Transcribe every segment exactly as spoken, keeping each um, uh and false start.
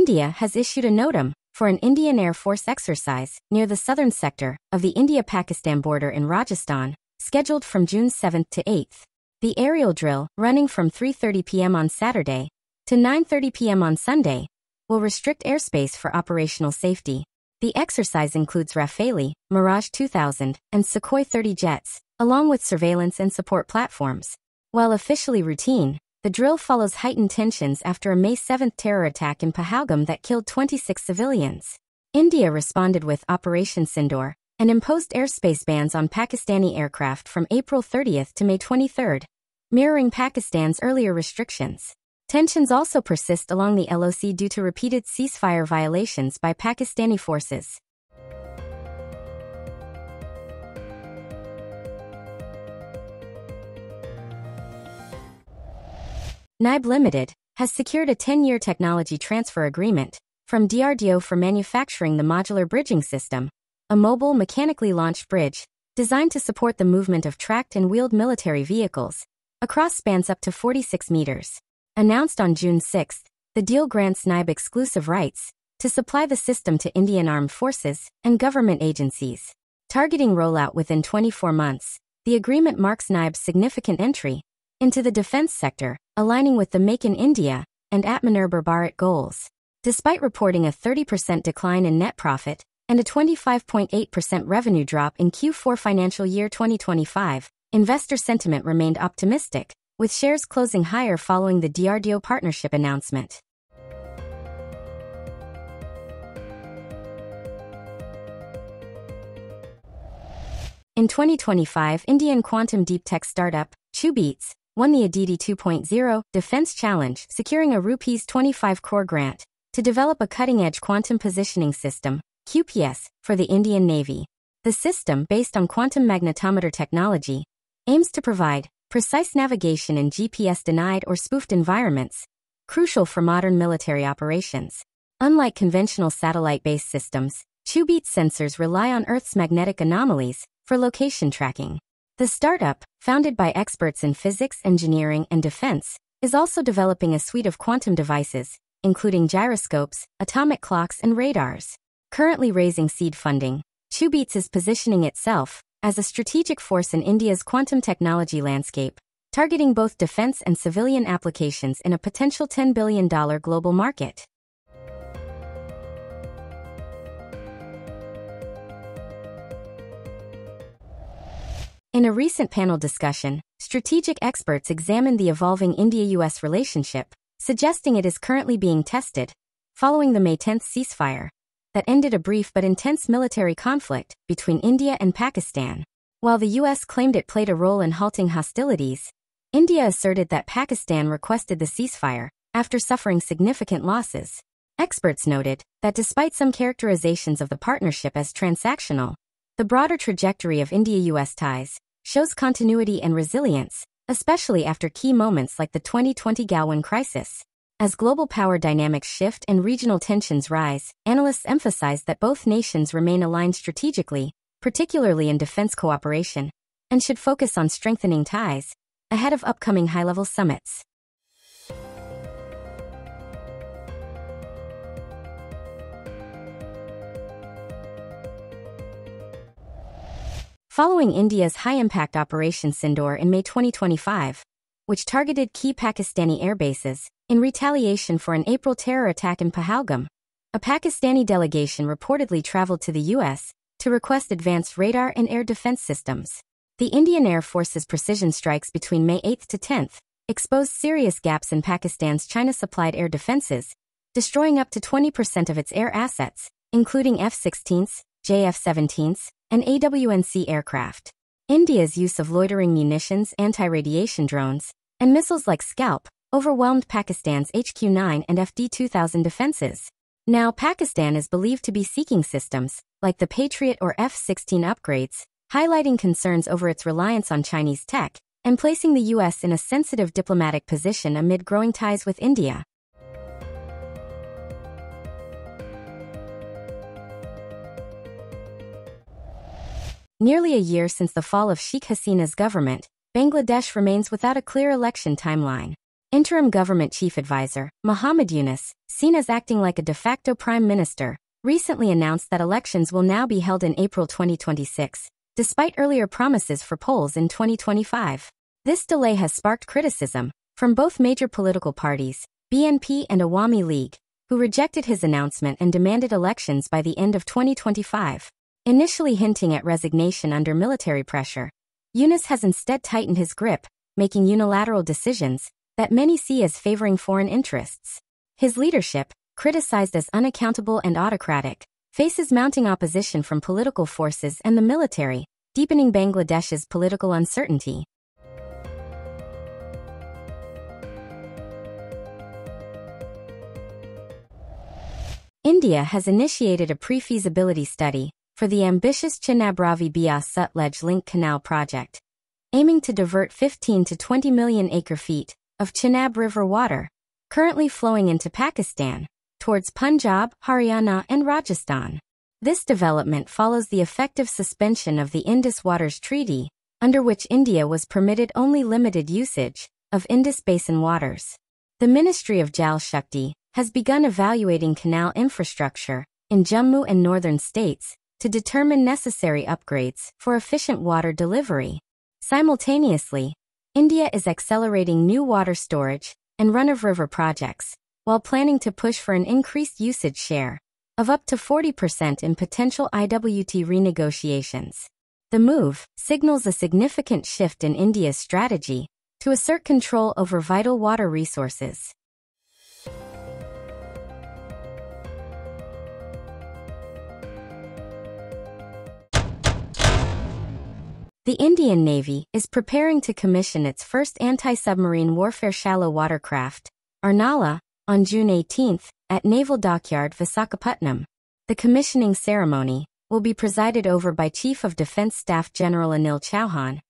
India has issued a NOTAM for an Indian Air Force exercise near the southern sector of the India-Pakistan border in Rajasthan, scheduled from June seventh to eighth. The aerial drill, running from three thirty p m on Saturday to nine thirty p m on Sunday, will restrict airspace for operational safety. The exercise includes Rafale, Mirage two thousand, and Sukhoi thirty jets, along with surveillance and support platforms. While officially routine, the drill follows heightened tensions after a May seventh terror attack in Pahalgam that killed twenty-six civilians. India responded with Operation Sindoor and imposed airspace bans on Pakistani aircraft from April thirtieth to May twenty-third, mirroring Pakistan's earlier restrictions. Tensions also persist along the L O C due to repeated ceasefire violations by Pakistani forces. N I B E Limited has secured a ten-year technology transfer agreement from D R D O for manufacturing the modular bridging system, a mobile mechanically launched bridge designed to support the movement of tracked and wheeled military vehicles across spans up to forty-six meters. Announced on June sixth, the deal grants N I B E exclusive rights to supply the system to Indian armed forces and government agencies. Targeting rollout within twenty-four months, the agreement marks N I B E's significant entry into the defense sector, aligning with the Make in India and Atmanirbhar Bharat goals. Despite reporting a thirty percent decline in net profit and a twenty-five point eight percent revenue drop in Q four financial year twenty twenty-five, investor sentiment remained optimistic, with shares closing higher following the D R D O partnership announcement. In twenty twenty-five, Indian quantum deep tech startup QuBeats won the Aditi two point oh Defense Challenge, securing a twenty-five crore rupees grant to develop a cutting-edge quantum positioning system, Q P S, for the Indian Navy. The system, based on quantum magnetometer technology, aims to provide precise navigation in G P S-denied or spoofed environments, crucial for modern military operations. Unlike conventional satellite-based systems, QuBeats sensors rely on Earth's magnetic anomalies for location tracking. The startup, founded by experts in physics, engineering, and defense, is also developing a suite of quantum devices, including gyroscopes, atomic clocks, and radars. Currently raising seed funding, QuBeats is positioning itself as a strategic force in India's quantum technology landscape, targeting both defense and civilian applications in a potential ten billion dollars global market. In a recent panel discussion, strategic experts examined the evolving India U S relationship, suggesting it is currently being tested following the May tenth ceasefire that ended a brief but intense military conflict between India and Pakistan. While the U S claimed it played a role in halting hostilities, India asserted that Pakistan requested the ceasefire after suffering significant losses. Experts noted that despite some characterizations of the partnership as transactional, the broader trajectory of India U S ties shows continuity and resilience, especially after key moments like the twenty twenty Galwan crisis. As global power dynamics shift and regional tensions rise, analysts emphasize that both nations remain aligned strategically, particularly in defense cooperation, and should focus on strengthening ties ahead of upcoming high-level summits. Following India's high-impact Operation Sindoor in May twenty twenty-five, which targeted key Pakistani airbases in retaliation for an April terror attack in Pahalgam, a Pakistani delegation reportedly traveled to the U S to request advanced radar and air defense systems. The Indian Air Force's precision strikes between May eighth to tenth exposed serious gaps in Pakistan's China-supplied air defenses, destroying up to twenty percent of its air assets, including F sixteens, J F seventeens, and A W N C aircraft. India's use of loitering munitions, anti-radiation drones, and missiles like SCALP overwhelmed Pakistan's H Q nine and F D two thousand defenses. Now Pakistan is believed to be seeking systems like the Patriot or F sixteen upgrades, highlighting concerns over its reliance on Chinese tech and placing the U S in a sensitive diplomatic position amid growing ties with India. Nearly a year since the fall of Sheikh Hasina's government, Bangladesh remains without a clear election timeline. Interim Government Chief Advisor, Muhammad Yunus, seen as acting like a de facto prime minister, recently announced that elections will now be held in April twenty twenty-six, despite earlier promises for polls in twenty twenty-five. This delay has sparked criticism from both major political parties, B N P and Awami League, who rejected his announcement and demanded elections by the end of twenty twenty-five. Initially hinting at resignation under military pressure, Yunus has instead tightened his grip, making unilateral decisions that many see as favoring foreign interests. His leadership, criticized as unaccountable and autocratic, faces mounting opposition from political forces and the military, deepening Bangladesh's political uncertainty. India has initiated a pre-feasibility study for the ambitious Chenab-Ravi-Beas Sutledge Link Canal project, aiming to divert fifteen to twenty million acre-feet of Chenab River water, currently flowing into Pakistan, towards Punjab, Haryana, and Rajasthan. This development follows the effective suspension of the Indus Waters Treaty, under which India was permitted only limited usage of Indus Basin waters. The Ministry of Jal Shakti has begun evaluating canal infrastructure in Jammu and northern states to determine necessary upgrades for efficient water delivery. Simultaneously, India is accelerating new water storage and run-of-river projects, while planning to push for an increased usage share of up to forty percent in potential I W T renegotiations. The move signals a significant shift in India's strategy to assert control over vital water resources. The Indian Navy is preparing to commission its first anti-submarine warfare shallow watercraft, Arnala, on June eighteenth, at Naval Dockyard Visakhapatnam. The commissioning ceremony will be presided over by Chief of Defense Staff General Anil Chauhan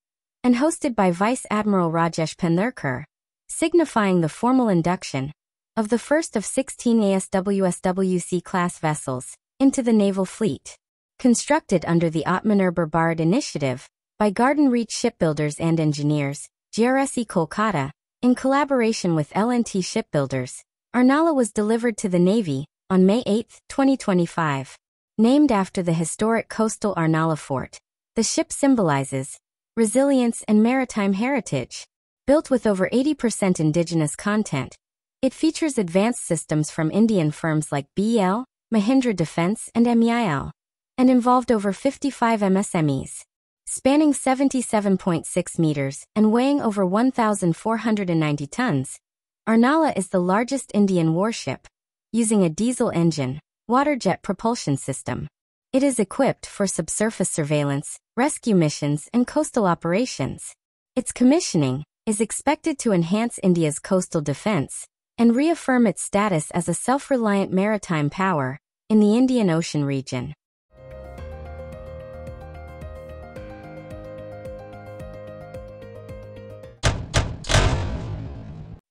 and hosted by Vice Admiral Rajesh Pendurkar, signifying the formal induction of the first of sixteen A S W S W C-class vessels into the naval fleet. Constructed under the Atmanirbhar Bharat initiative, by Garden Reach Shipbuilders and Engineers, G R S E Kolkata, in collaboration with L N T Shipbuilders, Arnala was delivered to the Navy on May eighth, twenty twenty-five. Named after the historic coastal Arnala Fort, the ship symbolizes resilience and maritime heritage. Built with over eighty percent indigenous content, it features advanced systems from Indian firms like B L, Mahindra Defense and M E I L, and involved over fifty-five M S M Es. Spanning seventy-seven point six meters and weighing over one thousand four hundred ninety tons, Arnala is the largest Indian warship, using a diesel engine, water jet propulsion system. It is equipped for subsurface surveillance, rescue missions and coastal operations. Its commissioning is expected to enhance India's coastal defense and reaffirm its status as a self-reliant maritime power in the Indian Ocean region.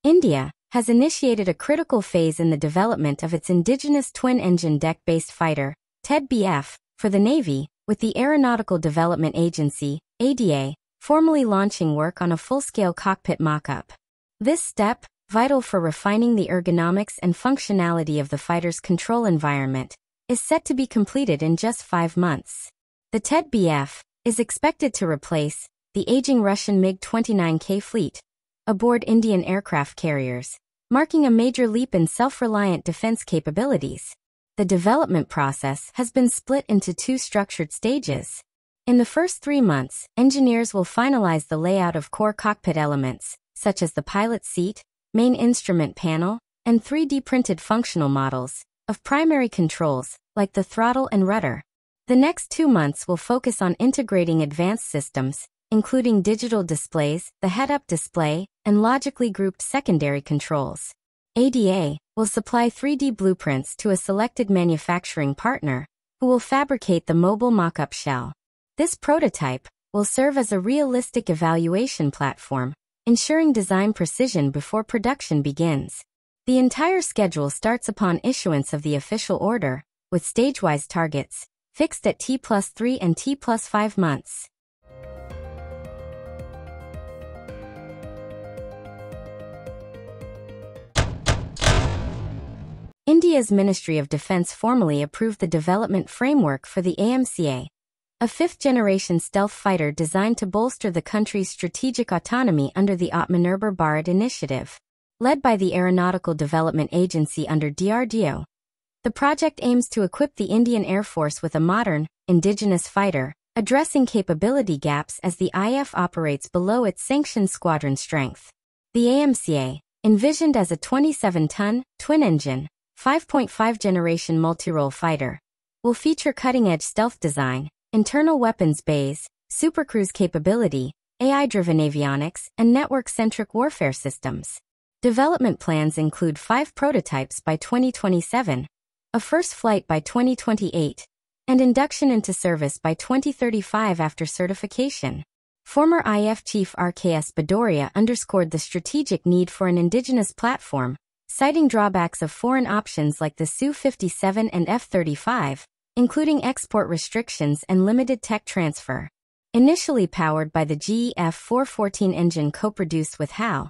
India has initiated a critical phase in the development of its indigenous twin-engine deck-based fighter, T E D B F, for the Navy, with the Aeronautical Development Agency, A D A, formally launching work on a full-scale cockpit mock-up. This step, vital for refining the ergonomics and functionality of the fighter's control environment, is set to be completed in just five months. The T E D B F is expected to replace the aging Russian MiG twenty-nine K fleet aboard Indian aircraft carriers, marking a major leap in self-reliant defense capabilities. The development process has been split into two structured stages. In the first three months, engineers will finalize the layout of core cockpit elements, such as the pilot seat, main instrument panel, and three D printed functional models of primary controls, like the throttle and rudder. The next two months will focus on integrating advanced systems, including digital displays, the head-up display, and logically grouped secondary controls. A D A will supply three D blueprints to a selected manufacturing partner, who will fabricate the mobile mock-up shell. This prototype will serve as a realistic evaluation platform, ensuring design precision before production begins. The entire schedule starts upon issuance of the official order, with stage-wise targets, fixed at T plus three and T plus five months. India's Ministry of Defence formally approved the development framework for the A M C A, a fifth-generation stealth fighter designed to bolster the country's strategic autonomy under the Atmanirbhar Bharat initiative, led by the Aeronautical Development Agency under D R D O. The project aims to equip the Indian Air Force with a modern, indigenous fighter, addressing capability gaps as the I A F operates below its sanctioned squadron strength. The A M C A, envisioned as a twenty-seven ton, twin-engine, five point five generation multirole fighter, will feature cutting-edge stealth design, internal weapons bays, supercruise capability, A I-driven avionics, and network-centric warfare systems. Development plans include five prototypes by twenty twenty-seven, a first flight by twenty twenty-eight, and induction into service by twenty thirty-five after certification. Former I A F Chief R K S Badoria underscored the strategic need for an indigenous platform, citing drawbacks of foreign options like the S U fifty-seven and F thirty-five, including export restrictions and limited tech transfer. Initially powered by the G E F four fourteen engine co-produced with H A L,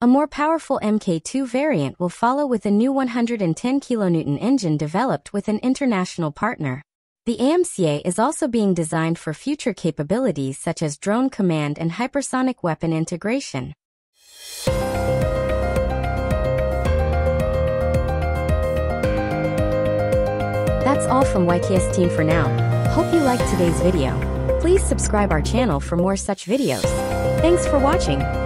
a more powerful M K two variant will follow with a new one hundred ten kilonewton engine developed with an international partner. The A M C A is also being designed for future capabilities such as drone command and hypersonic weapon integration. That's all from Y K S team for now. Hope you liked today's video. Please subscribe our channel for more such videos. Thanks for watching.